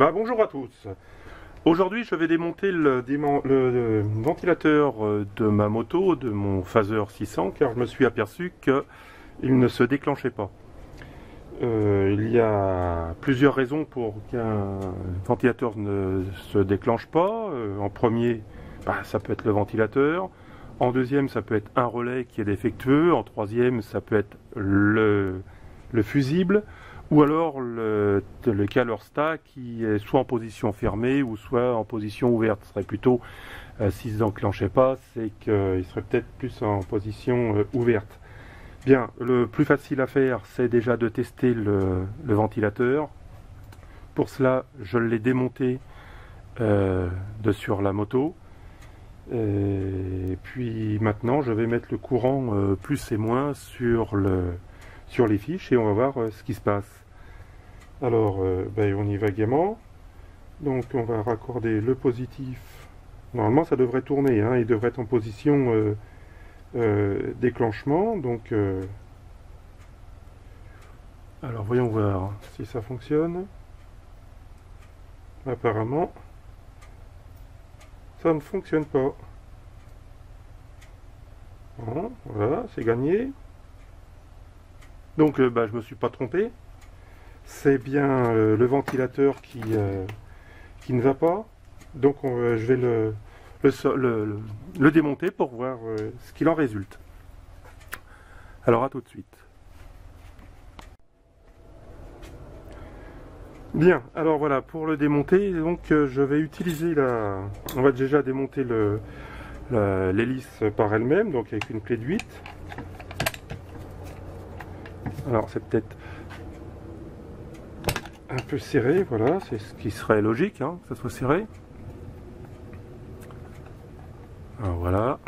Bonjour à tous. Aujourd'hui je vais démonter le ventilateur de ma moto, de mon Fazer 600, car je me suis aperçu qu'il ne se déclenchait pas. Il y a plusieurs raisons pour qu'un ventilateur ne se déclenche pas. En premier, ça peut être le ventilateur. En deuxième, ça peut être un relais qui est défectueux. En troisième, ça peut être le fusible. Ou alors le calorsta qui est soit en position fermée ou soit en position ouverte. Ce serait plutôt, s'il ne s'enclenchait pas, c'est qu'il serait peut-être plus en position ouverte. Bien, le plus facile à faire, c'est déjà de tester le ventilateur. Pour cela, je l'ai démonté sur la moto. Et puis maintenant, je vais mettre le courant plus et moins sur les fiches et on va voir ce qui se passe. Alors on y va gaiement. Donc on va raccorder le positif. Normalement ça devrait tourner, il devrait être en position déclenchement. Donc alors voyons voir si ça fonctionne. Apparemment ça ne fonctionne pas. Bon, voilà, c'est gagné. Donc je me suis pas trompé, c'est bien le ventilateur qui ne va pas. Donc je vais le démonter pour voir ce qu'il en résulte. Alors à tout de suite. Bien, alors voilà, pour le démonter, donc je vais utiliser on va déjà démonter l'hélice par elle-même, donc avec une clé de 8. Alors c'est peut-être un peu serré, voilà, c'est ce qui serait logique, que ça soit serré. Alors, voilà.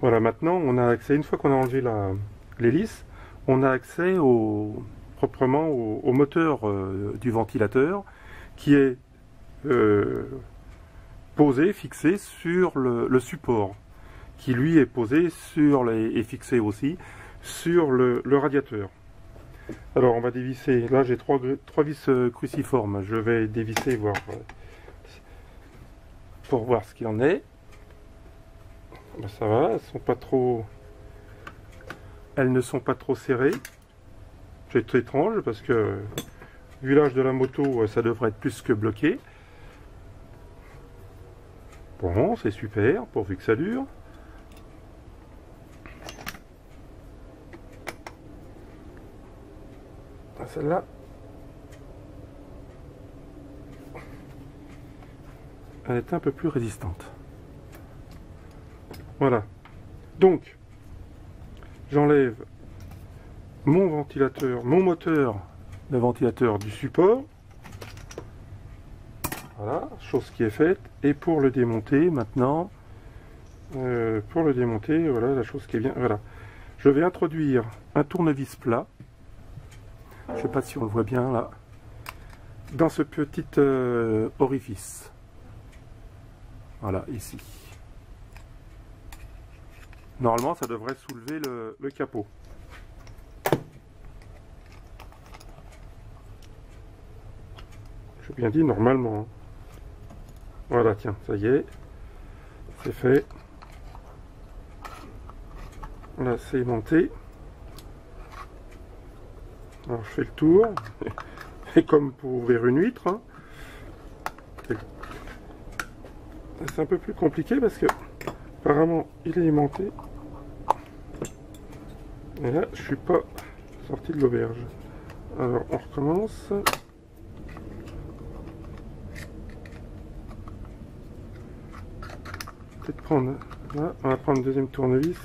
Voilà, maintenant on a accès, une fois qu'on a enlevé l'hélice, on a accès proprement au moteur du ventilateur qui est posé, fixé sur le support, qui lui est posé et fixé aussi sur le radiateur. Alors on va dévisser, là j'ai trois vis cruciformes, je vais dévisser pour voir ce qu'il en est. Ça va, elles ne sont pas trop serrées. C'est étrange parce que vu l'âge de la moto ça devrait être plus que bloqué. Bon, c'est super pourvu que ça dure. Celle-là. Elle est un peu plus résistante. Voilà. Donc, j'enlève mon moteur de ventilateur du support. Voilà, chose qui est faite. Et pour le démonter maintenant, voilà la chose qui est bien. Voilà. Je vais introduire un tournevis plat. Je ne sais pas si on le voit bien là, dans ce petit orifice. Voilà, ici. Normalement, ça devrait soulever le capot. J'ai bien dit normalement. Voilà, tiens, ça y est. C'est fait. Là, c'est aimanté. Alors je fais le tour, et comme pour ouvrir une huître, c'est un peu plus compliqué parce que apparemment il est aimanté. Et là je suis pas sorti de l'auberge. Alors on recommence. Peut-être prendre là, on va prendre le deuxième tournevis.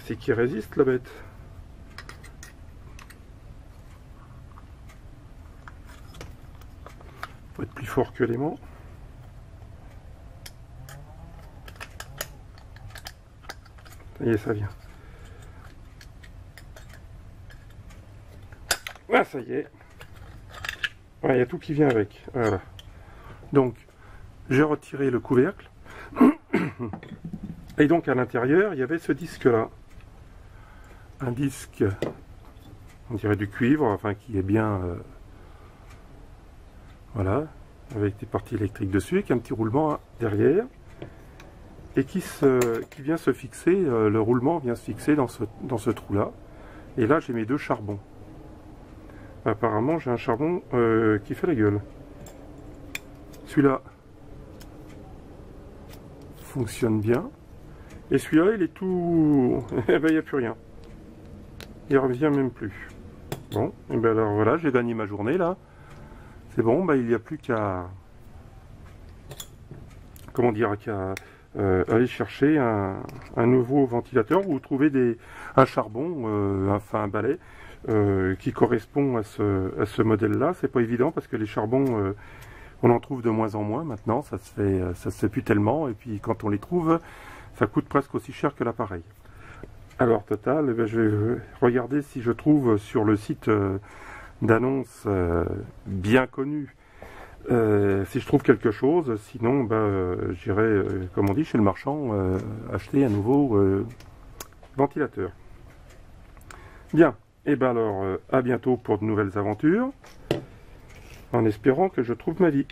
C'est qui résiste la bête. Faut être plus fort que l'aimant. Ça y est, ça vient. Ah, ça y est. Ouais, y a tout qui vient avec. Voilà. Donc, j'ai retiré le couvercle. Et donc à l'intérieur, il y avait ce disque-là. Un disque on dirait du cuivre, enfin qui est bien, voilà, avec des parties électriques dessus, avec un petit roulement derrière, et qui vient se fixer, le roulement vient se fixer dans ce trou-là. Et là, j'ai mes deux charbons. Apparemment, j'ai un charbon qui fait la gueule. Celui-là fonctionne bien. Et celui-là, il est tout... Eh ben, il n'y a plus rien. Il revient même plus. Bon, et ben alors voilà, j'ai gagné ma journée, là. C'est bon, ben, il n'y a plus qu'à... Comment dire, qu'à... aller chercher un nouveau ventilateur ou trouver un charbon, enfin un balai qui correspond à ce modèle là. C'est pas évident parce que les charbons on en trouve de moins en moins maintenant, ça se fait plus tellement, et puis quand on les trouve ça coûte presque aussi cher que l'appareil. Alors total, eh bien, je vais regarder si je trouve sur le site d'annonce bien connu si je trouve quelque chose, sinon bah, j'irai, comme on dit, chez le marchand acheter un nouveau ventilateur. Bien, et ben alors à bientôt pour de nouvelles aventures, en espérant que je trouve ma vie.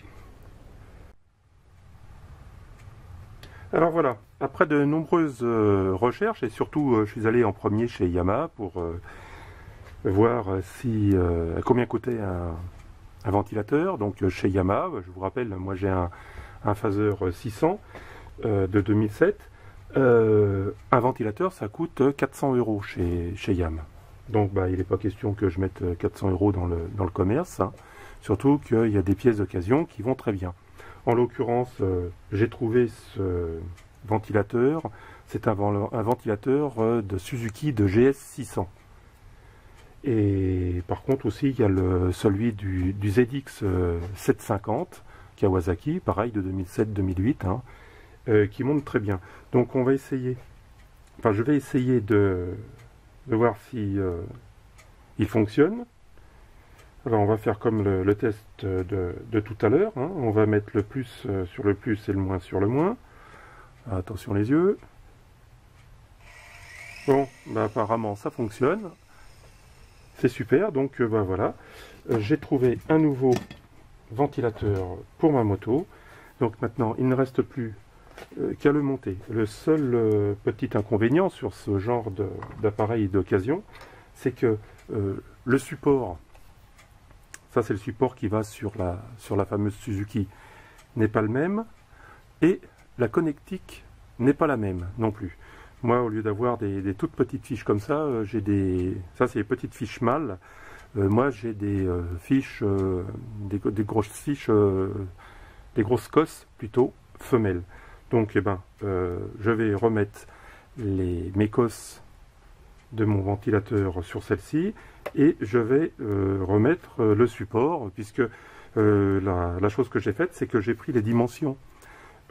Alors voilà, après de nombreuses recherches, et surtout je suis allé en premier chez Yamaha pour voir si combien coûtait un ventilateur. Donc chez Yamaha, je vous rappelle, moi j'ai un Fazer 600 de 2007, un ventilateur ça coûte 400 € chez Yamaha. Donc bah, il n'est pas question que je mette 400 € dans le commerce, hein. Surtout qu'il y a des pièces d'occasion qui vont très bien. En l'occurrence, j'ai trouvé ce ventilateur, c'est un ventilateur de Suzuki de GS 600. Et par contre aussi il y a celui du ZX 750 Kawasaki, pareil de 2007-2008, hein, qui monte très bien. Donc on va essayer, enfin je vais essayer de voir si il fonctionne. Alors on va faire comme le test de tout à l'heure, hein. On va mettre le plus sur le plus et le moins sur le moins. Attention les yeux. Bon, bah, apparemment ça fonctionne. C'est super, donc bah, voilà, j'ai trouvé un nouveau ventilateur pour ma moto. Donc maintenant il ne reste plus qu'à le monter. Le seul petit inconvénient sur ce genre d'appareil d'occasion, c'est que le support, ça c'est le support qui va sur la fameuse Suzuki, n'est pas le même, et la connectique n'est pas la même non plus. Moi, au lieu d'avoir des toutes petites fiches comme ça, j'ai des... Ça, c'est les petites fiches mâles. Moi, j'ai des fiches... des grosses fiches... des grosses cosses, plutôt, femelles. Donc, eh ben, je vais remettre mes cosses de mon ventilateur sur celle-ci. Et je vais remettre le support, puisque la chose que j'ai faite, c'est que j'ai pris les dimensions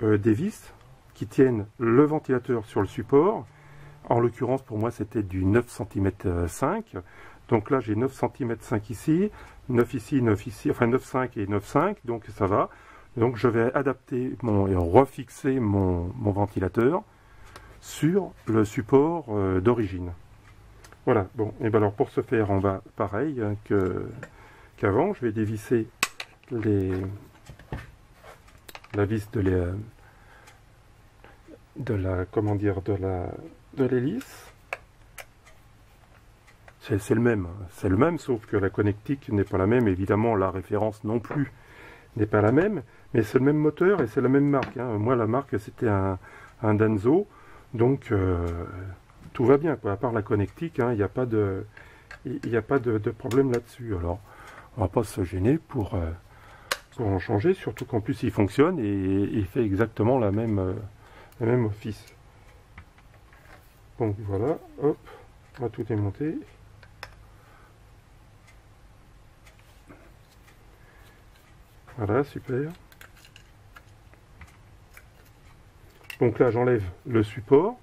des vis qui tiennent le ventilateur sur le support. En l'occurrence pour moi c'était du 9,5 cm, donc là j'ai 9,5 cm ici, 9 ici, 9 ici, enfin 9,5 et 9,5, donc ça va. Donc je vais adapter et refixer mon ventilateur sur le support d'origine. Voilà, bon, et ben alors pour ce faire on va pareil qu'avant, je vais dévisser la vis de l'hélice. C'est le même, sauf que la connectique n'est pas la même, évidemment la référence non plus n'est pas la même, mais c'est le même moteur et c'est la même marque, hein. Moi la marque c'était un Denso, donc tout va bien quoi, à part la connectique, hein, il n'y a pas de problème là-dessus. Alors on va pas se gêner pour en changer, surtout qu'en plus il fonctionne et il fait exactement le même office. Donc voilà, hop, on va tout démonter. Voilà, super. Donc là j'enlève le support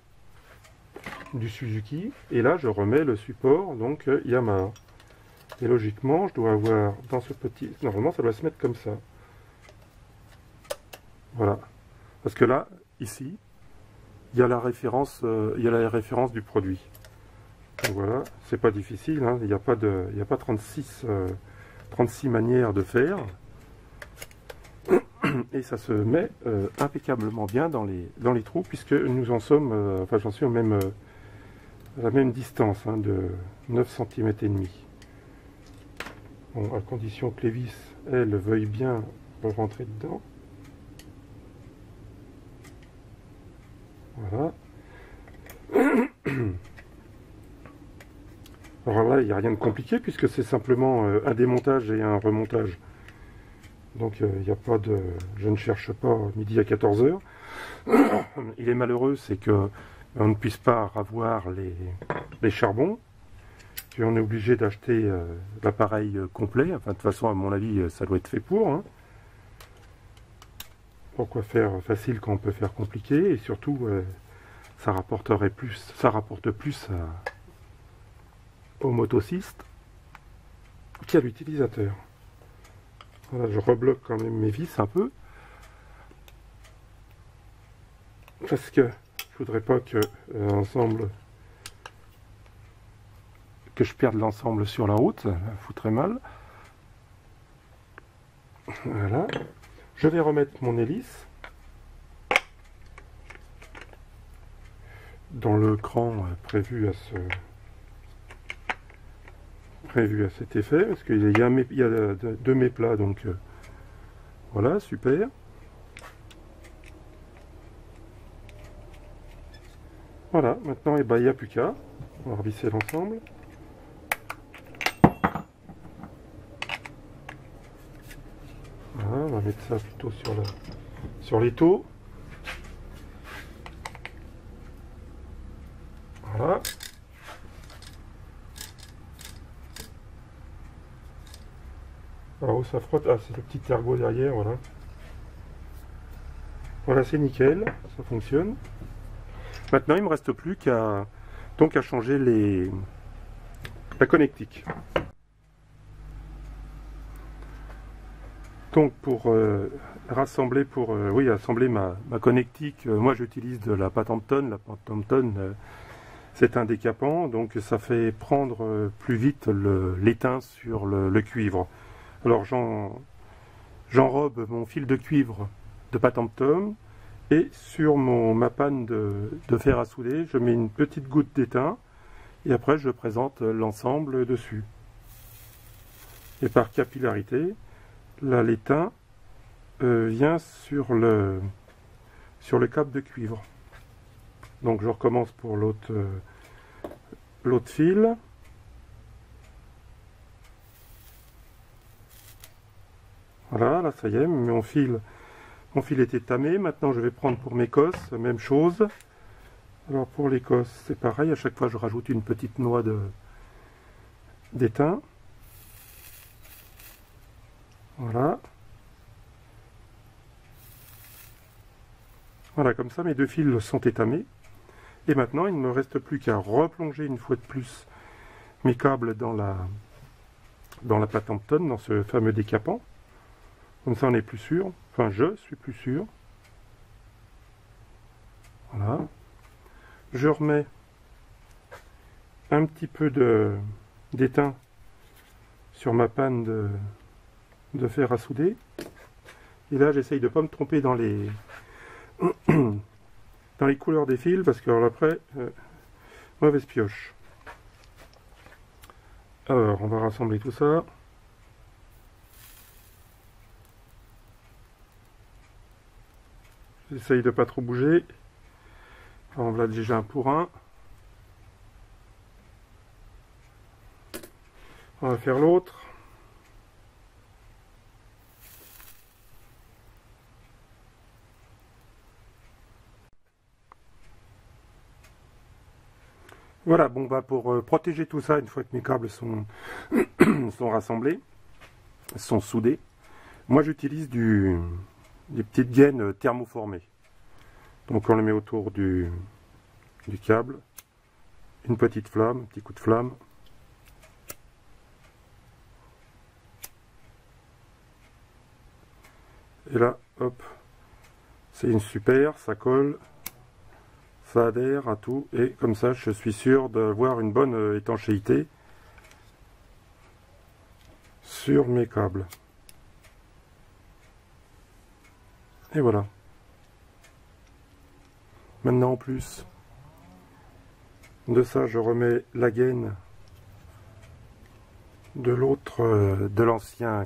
du Suzuki et là je remets le support donc Yamaha. Et logiquement, je dois avoir dans ce petit... Normalement, ça doit se mettre comme ça. Voilà. Parce que là, ici, il y a la référence du produit. Voilà, c'est pas difficile, hein. Il n'y a pas 36 manières de faire. Et ça se met impeccablement bien dans les trous, puisque nous en sommes, enfin j'en suis au même, à la même distance, hein, de 9,5 cm. Bon, à condition que les vis, elles, veuillent bien rentrer dedans. Voilà. Alors là, il n'y a rien de compliqué, puisque c'est simplement un démontage et un remontage. Donc il n'y a pas de... Je ne cherche pas midi à 14 h. Il est malheureux, c'est que on ne puisse pas ravoir les charbons. Puis on est obligé d'acheter l'appareil complet. Enfin, de toute façon, à mon avis, ça doit être fait pour. Hein. Pourquoi faire facile quand on peut faire compliqué? Et surtout, ça rapporte plus au motocyste qu'à l'utilisateur. Voilà, je rebloque quand même mes vis un peu, parce que je voudrais pas que je perde l'ensemble sur la route, ça me foutrait mal. Voilà, je vais remettre mon hélice dans le cran prévu à cet effet, parce qu'il y a deux méplats, donc voilà, super. Voilà, maintenant et il n'y a plus qu'à, on va revisser l'ensemble. Voilà, on va mettre ça plutôt sur l'étau. Voilà. Ah, où ça frotte? Ah, c'est le petit ergot derrière, voilà. Voilà, c'est nickel, ça fonctionne. Maintenant, il ne me reste plus qu'à changer la connectique. Donc, pour rassembler, assembler ma connectique, moi j'utilise de la Pathampton. La Pathampton, c'est un décapant, donc ça fait prendre plus vite l'étain sur le cuivre. Alors j'enrobe mon fil de cuivre de Pathampton, et sur ma panne de fer à souder, je mets une petite goutte d'étain, et après je présente l'ensemble dessus. Et par capillarité, là l'étain vient sur le cap de cuivre. Donc je recommence pour l'autre fil. Voilà, là ça y est, mon fil est étamé. Maintenant je vais prendre pour mes cosses, même chose. Alors pour les cosses, c'est pareil, à chaque fois je rajoute une petite noix d'étain. Voilà. Voilà, comme ça mes deux fils sont étamés. Et maintenant il ne me reste plus qu'à replonger une fois de plus mes câbles dans la Pathampton, dans ce fameux décapant. Comme ça on est plus sûr, enfin je suis plus sûr. Voilà. Je remets un petit peu d'étain sur ma panne de fer à souder. Et là j'essaye de ne pas me tromper dans les couleurs des fils, parce que alors, après, mauvaise pioche. Alors on va rassembler tout ça. J'essaye de pas trop bouger. Alors, on va déjà un pour un. On va faire l'autre. Voilà, bon bah pour protéger tout ça, une fois que mes câbles sont rassemblés, sont soudés, moi j'utilise des petites gaines thermoformées. Donc on les met autour du câble, une petite flamme, un petit coup de flamme. Et là, hop, c'est une super, ça colle, ça adhère à tout, et comme ça je suis sûr d'avoir une bonne étanchéité sur mes câbles. Et voilà. Maintenant, en plus de ça, je remets la gaine de l'autre, de l'ancien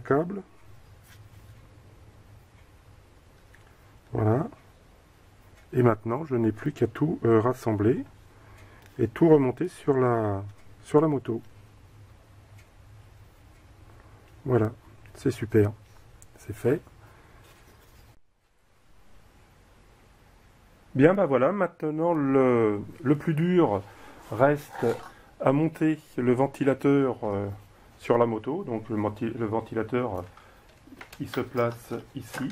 câble. Voilà. Et maintenant, je n'ai plus qu'à tout rassembler et tout remonter sur la moto. Voilà, c'est super, c'est fait. Bien, bah voilà, maintenant le plus dur reste à monter le ventilateur sur la moto. Donc le ventilateur, il se place ici.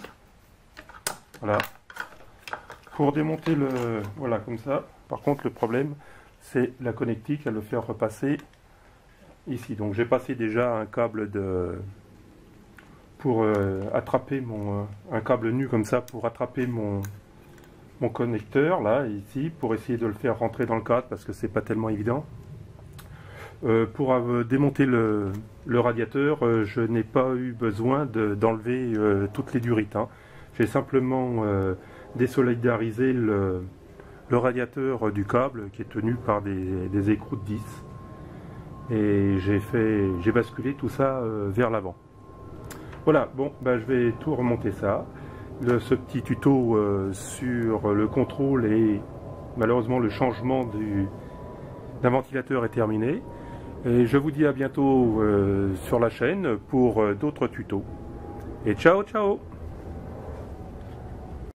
Voilà. Pour démonter le... Voilà, comme ça. Par contre, le problème, c'est la connectique à le faire repasser ici. Donc j'ai passé déjà un câble de... pour attraper mon... un câble nu comme ça pour attraper mon connecteur là, ici, pour essayer de le faire rentrer dans le cadre, parce que c'est pas tellement évident. Pour démonter le radiateur, je n'ai pas eu besoin d'enlever toutes les durites, hein. J'ai simplement désolidarisé le radiateur du câble, qui est tenu par des écrous de 10, et j'ai basculé tout ça vers l'avant. Voilà, bon, ben, je vais tout remonter ça. Ce petit tuto sur le contrôle et malheureusement le changement d'un ventilateur est terminé. Et je vous dis à bientôt sur la chaîne pour d'autres tutos. Et ciao ciao!